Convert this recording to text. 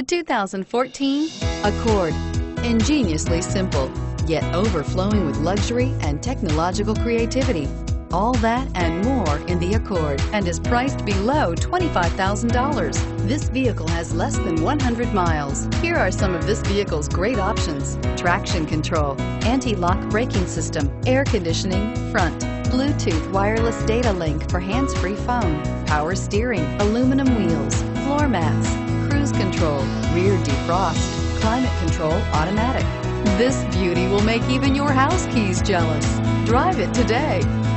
The 2014 Accord. Ingeniously simple, yet overflowing with luxury and technological creativity. All that and more in the Accord, and is priced below $25,000. This vehicle has less than 100 miles. Here are some of this vehicle's great options: traction control, anti-lock braking system, air conditioning, front, Bluetooth wireless data link for hands-free phone, power steering, aluminum wheels, floor mats, cruise control, rear defrost, climate control automatic. This beauty will make even your house keys jealous. Drive it today.